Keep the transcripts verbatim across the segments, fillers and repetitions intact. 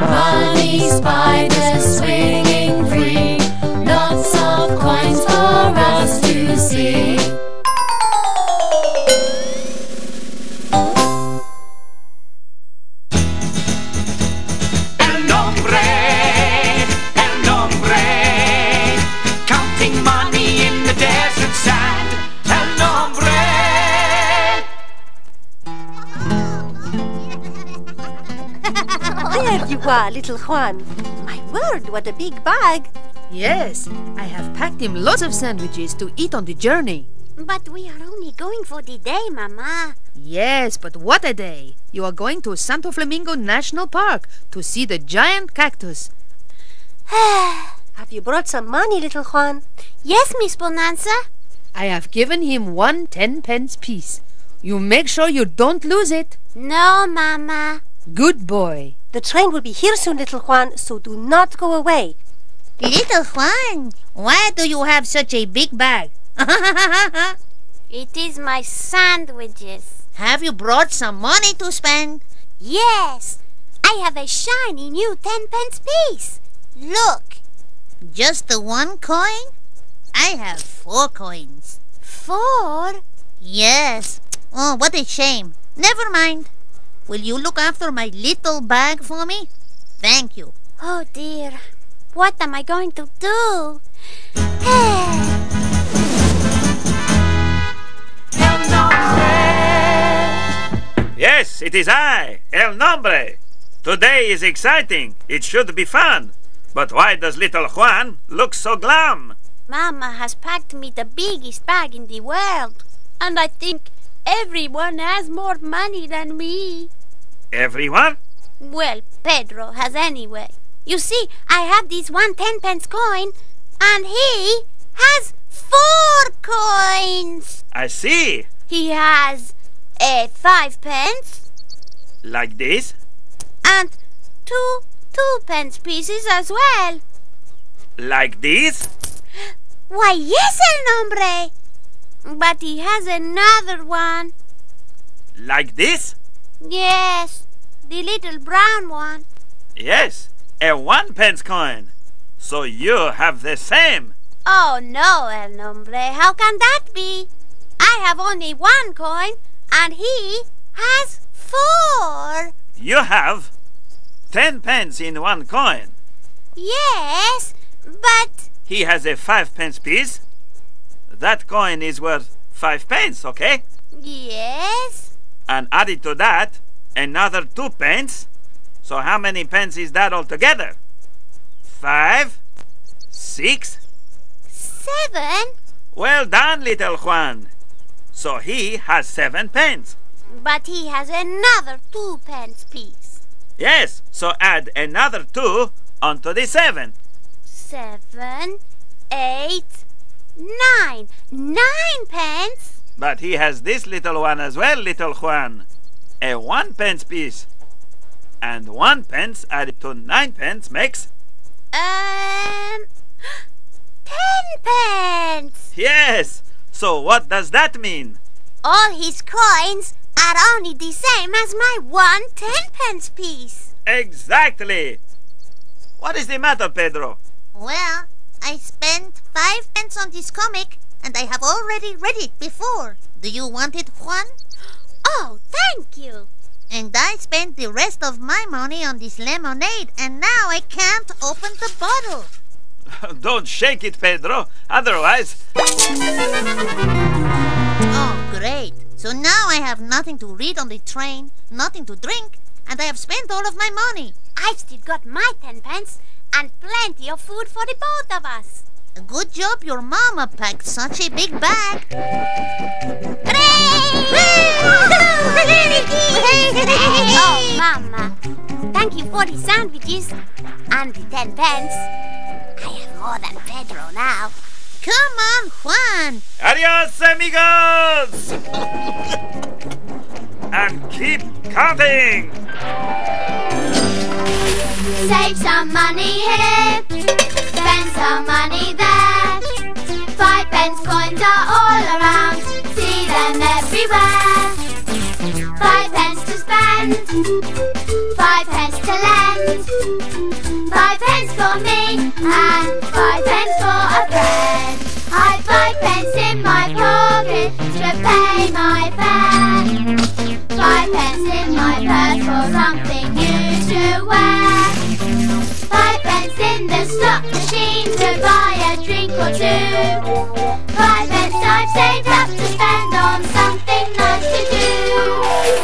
Money spiders swinging free, lots of coins for us to see. El Nombre, El Nombre, counting money in the desert sand. El Nombre. There you are, little Juan. My word, what a big bag. Yes, I have packed him lots of sandwiches to eat on the journey. But we are only going for the day, Mama. Yes, but what a day. You are going to Santo Flamingo National Park to see the giant cactus. Have you brought some money, little Juan? Yes, Miss Bonanza. I have given him one ten pence piece. You make sure you don't lose it. No, Mama. Good boy. The train will be here soon, little Juan, so do not go away. Little Juan, why do you have such a big bag? It is my sandwiches. Have you brought some money to spend? Yes, I have a shiny new ten pence piece. Look. Just the one coin? I have four coins. Four? Yes. Oh, what a shame. Never mind. Will you look after my little bag for me? Thank you. Oh dear, what am I going to do? El Nombre! Yes, it is I, El Nombre. Today is exciting. It should be fun. But why does little Juan look so glum? Mama has packed me the biggest bag in the world. And I think everyone has more money than me. Everyone? Well, Pedro has anyway. You see, I have this one ten pence coin, and he has four coins. I see. He has a five pence. Like this? And two two pence pieces as well. Like this? Why, yes, El Nombre. But he has another one. Like this? Yes, the little brown one. Yes, a one pence coin. So you have the same. Oh no, El Nombre, how can that be? I have only one coin and he has four. You have ten pence in one coin. Yes, but... He has a five pence piece. That coin is worth five pence, okay? Yes. And added to that, another two pence. So how many pence is that altogether? Five? Six? Seven? Well done, little Juan. So he has seven pence. But he has another two pence piece. Yes, so add another two onto the seven. Seven, eight, Nine. Nine pence. But he has this little one as well, little Juan. A one pence piece. And one pence added to nine pence makes... Um... Ten pence. Yes. So what does that mean? All his coins are only the same as my one ten pence piece. Exactly. What is the matter, Pedro? Well... I spent five pence on this comic, and I have already read it before. Do you want it, Juan? Oh, thank you. And I spent the rest of my money on this lemonade, and now I can't open the bottle. Don't shake it, Pedro, otherwise... Oh, great. So now I have nothing to read on the train, nothing to drink, and I have spent all of my money. I've still got my ten pence. And plenty of food for the both of us. Good job your mama packed such a big bag. Oh, Mama. Thank you for the sandwiches and the ten pence. I have more than Pedro now. Come on, Juan. Adios, amigos. And keep counting. Save some money here, spend some money there. Five pence coins are all around, see them everywhere. Five pence to spend, five pence to lend. Five pence for me and five pence for a friend. I've five pence in my pocket to pay my fare. Five pence in my purse for something new to wear. Five pence in the slot machine to buy a drink or two. Five pence I've saved up to spend on something nice to do.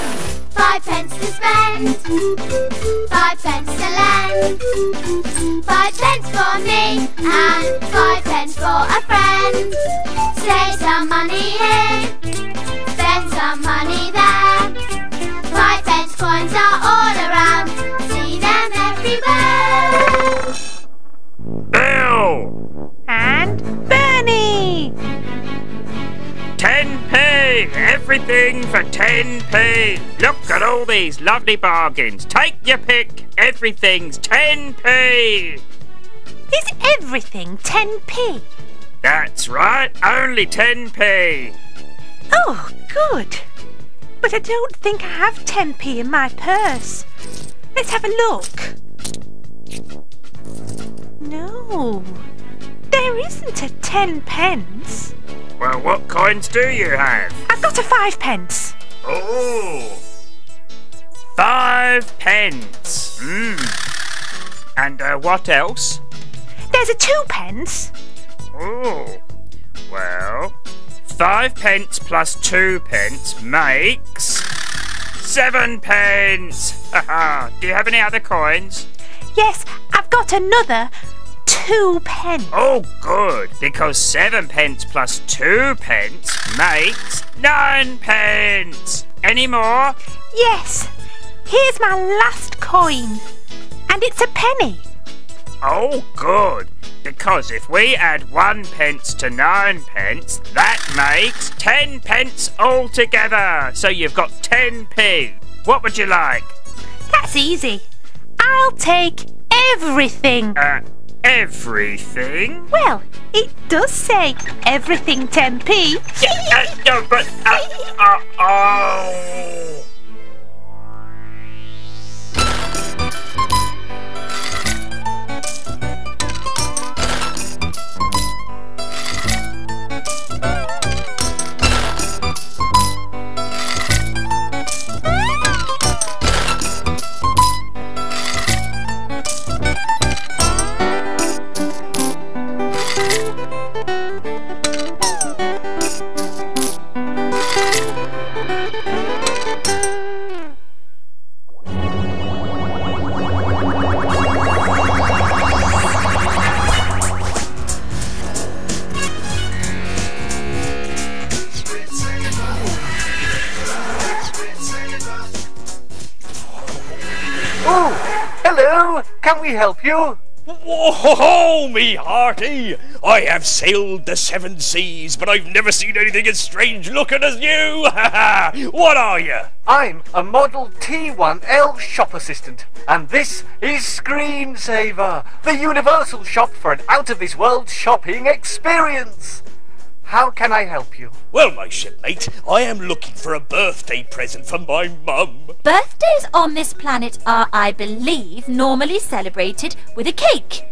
Five pence to spend, five pence to lend, five pence for me and five pence for a friend. Save some money here, spend some money there. Five pence coins are all around, see them everywhere. Bill! And Bernie! ten p! Everything for ten p! Look at all these lovely bargains. Take your pick. Everything's ten p! Is everything ten p? That's right, only ten p! Oh, good. But I don't think I have ten p in my purse. Let's have a look. No, there isn't a ten pence. Well, what coins do you have? I've got a five pence. Oh, five pence. Mmm. And uh, what else? There's a two pence. Oh, well, five pence plus two pence makes seven pence. Haha. Do you have any other coins? Yes, I've got another. Two pence. Oh, good, because seven pence plus two pence makes nine pence. Any more? Yes. Here's my last coin, and it's a penny. Oh, good, because if we add one pence to nine pence, that makes ten pence altogether. So you've got ten p. What would you like? That's easy. I'll take everything. Uh, Everything? Well, it does say everything ten p. Yeah, uh, no, but uh, uh, oh. Help you? Whoa, me hearty! I have sailed the seven seas, but I've never seen anything as strange looking as you! Ha ha! What are you? I'm a Model T one L shop assistant, and this is Screensaver, the universal shop for an out-of-this-world shopping experience! How can I help you? Well, my shipmate, I am looking for a birthday present for my mum. Birthdays on this planet are, I believe, normally celebrated with a cake.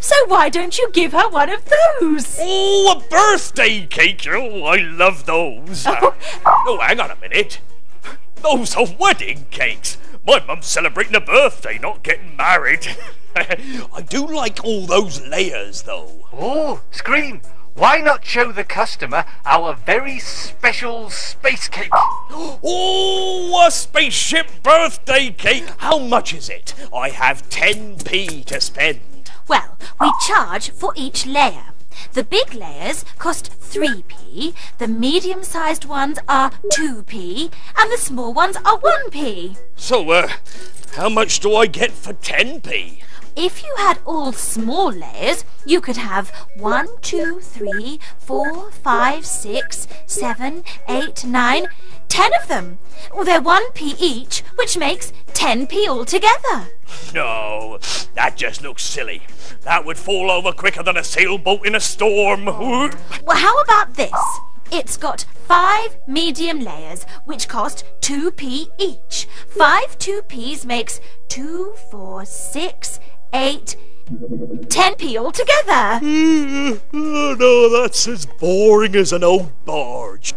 So why don't you give her one of those? Oh, a birthday cake! Oh, I love those. Oh, oh hang on a minute. Those are wedding cakes. My mum's celebrating a birthday, not getting married. I do like all those layers, though. Oh, Scream! Why not show the customer our very special space cake? Oh, a spaceship birthday cake! How much is it? I have ten p to spend. Well, we charge for each layer. The big layers cost three p, the medium-sized ones are two p, and the small ones are one p. So, uh, how much do I get for ten p? If you had all small layers, you could have one, two, three, four, five, six, seven, eight, nine, ten of them. Well, they're one p each, which makes ten p altogether. No, that just looks silly. That would fall over quicker than a sailboat in a storm. Well, how about this? It's got five medium layers, which cost two p each. Five two p's makes two, four, six, eight, ten p altogether. Mm, oh no, that's as boring as an old barge.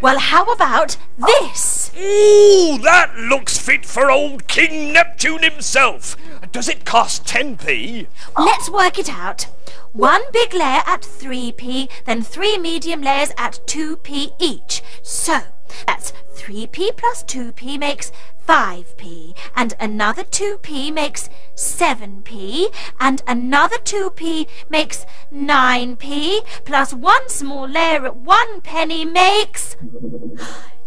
Well, how about this? Ooh, that looks fit for old King Neptune himself. Does it cost ten p? Let's work it out. One big layer at three p, then three medium layers at two p each. So, that's three p plus two p makes five p, and another two p makes seven p, and another two p makes nine p, plus one small layer at one penny makes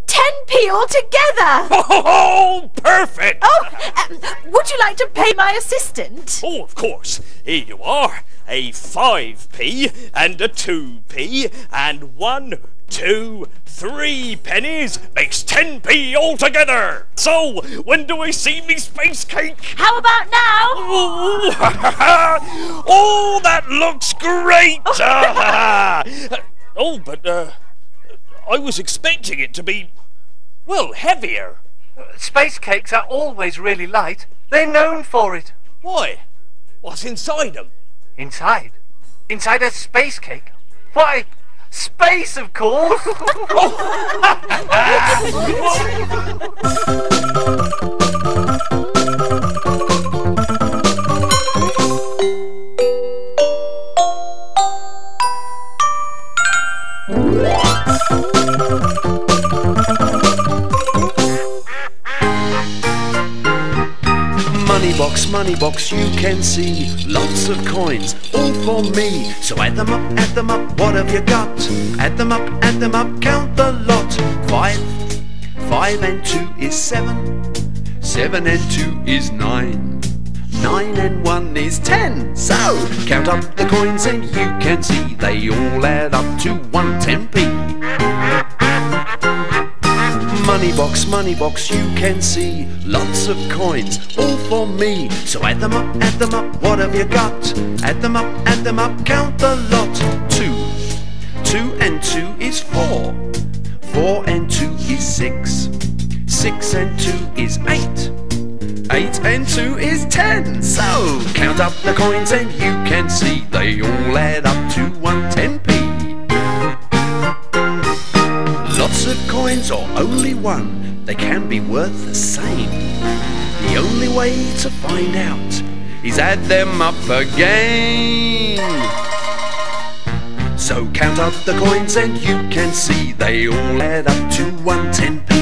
ten p altogether! Oh, perfect! Oh, um, would you like to pay my assistant? Oh, of course. Here you are. A five p, and a two p, and one, two, three pennies makes ten p altogether. So, when do I see me space cake? How about now? Ooh, oh, that looks great! Oh, but uh, I was expecting it to be, well, heavier. Space cakes are always really light. They're known for it. Why? What's inside them? Inside? Inside a space cake? Why, space, of course! Money box, money box, you can see lots of coins, all for me. So add them up, add them up, what have you got? Add them up, add them up, count the lot. Five, five and two is seven. Seven and two is nine. Nine and one is ten. So count up the coins and you can see they all add up to one ten p. Money box, money box, you can see lots of coins, all for me. So add them up, add them up, what have you got? Add them up, add them up, count the lot. Two, two and two is four. Four and two is six. Six and two is eight. Eight and two is ten. So count up the coins and you can see they all add up to one ten p. Lots of coins or only one, they can be worth the same. The only way to find out is add them up again. So count up the coins and you can see they all add up to one ten p.